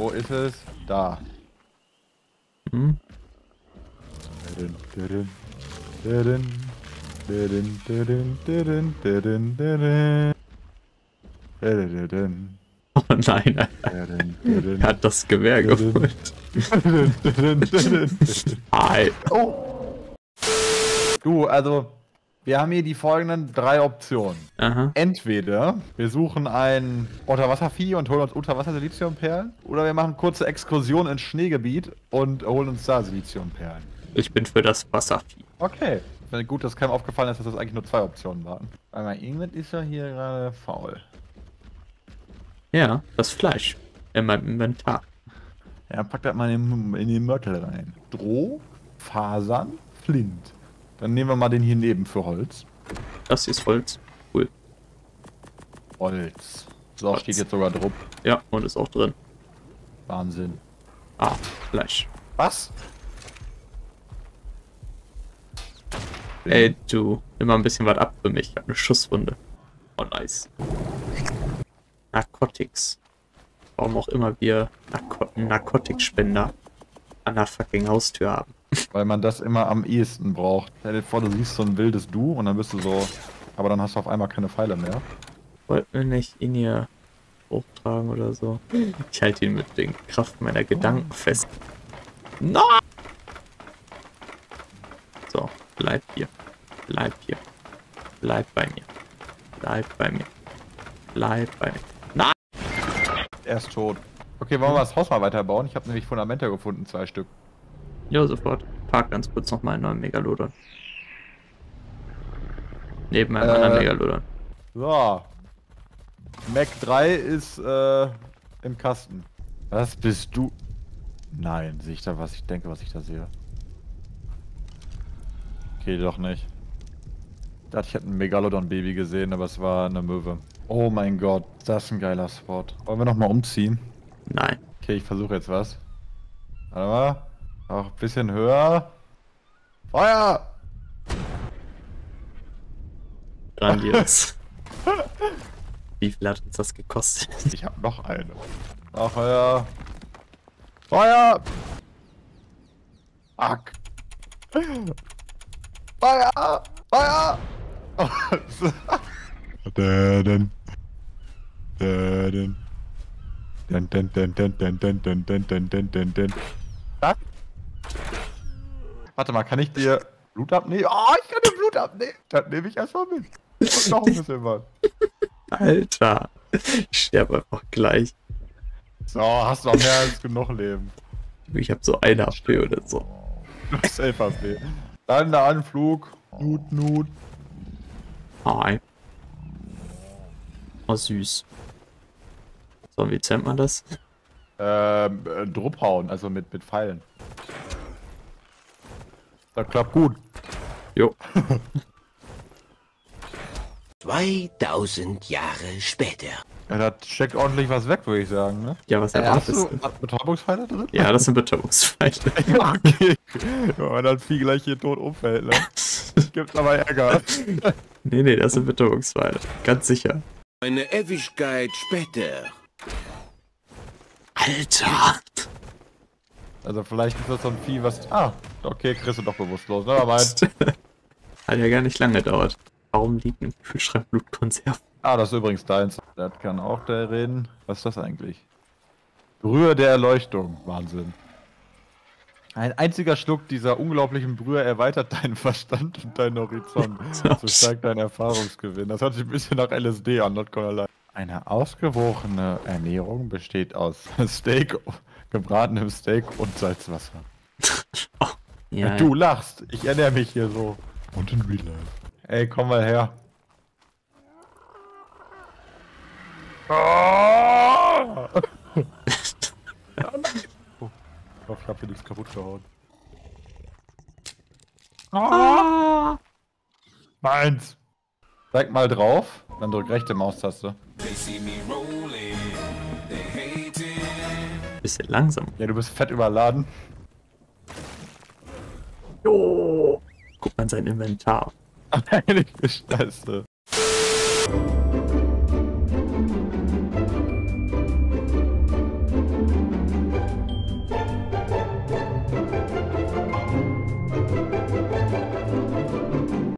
Wo ist es? Da. Hm? Oh nein, er hat das Gewehr geholt. Oh. Du, also, wir haben hier die folgenden drei Optionen. Aha. Entweder wir suchen ein Unterwasservieh und holen uns Unterwasser-Siliziumperlen, oder wir machen kurze Exkursion ins Schneegebiet und holen uns da Siliziumperlen. Ich bin für das Wasservieh. Okay. Gut, dass keinem aufgefallen ist, dass das eigentlich nur zwei Optionen waren. Einmal Ingrid ist ja hier gerade faul. Ja, das Fleisch in meinem Inventar. Ja, packt das mal in den Mörtel rein. Stroh, Fasern, Flint. Dann nehmen wir mal den hier neben für Holz. Das hier ist Holz. Cool. Holz. So, Holz steht jetzt sogar drauf. Ja, und ist auch drin. Wahnsinn. Ah, Fleisch. Was? Ey, du, nimm mal ein bisschen was ab für mich. Ich hab eine Schusswunde. Oh, nice. Narcotics. Warum auch immer wir Narcotics-Spender an der fucking Haustür haben. Weil man das immer am ehesten braucht. Stell dir vor, du siehst so ein wildes Du und dann bist du so... Aber dann hast du auf einmal keine Pfeile mehr. Wollten wir nicht ihn hier hochtragen oder so? Ich halte ihn mit den Kraft meiner Gedanken fest. No! So. Bleib hier. Bleib hier. Bleib bei mir. Bleib bei mir. Bleib bei mir. Nein! Er ist tot. Okay, wollen wir das Haus mal weiterbauen? Ich habe nämlich Fundamente gefunden, 2 Stück. Ja, sofort. Park ganz kurz nochmal einen neuen Megalodon. Neben einem anderen Megalodon. So. Mac 3 ist im Kasten. Was bist du? Nein, sehe ich da was? Ich denke, was ich da sehe. Okay, doch nicht. Ich dachte, ich hätte ein Megalodon-Baby gesehen, aber es war eine Möwe. Oh mein Gott, das ist ein geiler Spot. Wollen wir nochmal umziehen? Nein. Okay, ich versuche jetzt was. Warte mal. Noch ein bisschen höher. Feuer! Grandios. Wie viel hat uns das gekostet? Ich habe noch eine. Noch höher. Feuer! Fuck! Feuer! Feuer! Warte mal, kann ich dir Blut abnehmen? Oh, ich kann dir Blut abnehmen! Das nehme ich erstmal mit. Und noch ein bisschen was. Alter, ich sterbe einfach gleich. So, hast du noch mehr als genug Leben. Ich hab so 1 HP oder so. Du hast 11 HP. Dann der Anflug. Nut, nut. Hi. Oh, süß. So, wie zählt man das? Druphauen, also mit Pfeilen. Das klappt gut. Jo. 2000 Jahre später. Ja, da steckt ordentlich was weg, würde ich sagen, ne? Ja, was erwartest du? Hat Betäubungspfeile drin? Ja, das sind Betäubungspfeile. Ja, okay. Ja, wenn das Vieh gleich hier tot umfällt, ne? Gibt's aber Ärger. Nee, nee, das sind Betäubungspfeile. Ganz sicher. Eine Ewigkeit später. Alter! Also vielleicht ist das so ein Vieh, was... Ah, okay, kriegst du doch bewusstlos, ne? Aber halt... Hat ja gar nicht lange gedauert. Warum liegt im Kühlschrank Blutkonserven? Ah, das ist übrigens deins. Das kann auch der reden. Was ist das eigentlich? Brühe der Erleuchtung. Wahnsinn. Ein einziger Schluck dieser unglaublichen Brühe erweitert deinen Verstand und deinen Horizont. So steigt dein Erfahrungsgewinn. Das hört sich ein bisschen nach LSD an, not gonna lie. Eine ausgewogene Ernährung besteht aus Steak, gebratenem Steak und Salzwasser. Oh, ja, du lachst. Ich ernähre mich hier so. Und in Real Life. Ey, komm mal her. Oh! Ich hoffe, ich hab hier nichts kaputt gehauen. Oh! Meins! Zeig mal drauf, dann drück rechte Maustaste. Bisschen langsam. Ja, du bist fett überladen. Jo! Guck mal in sein Inventar. Heilige Scheiße.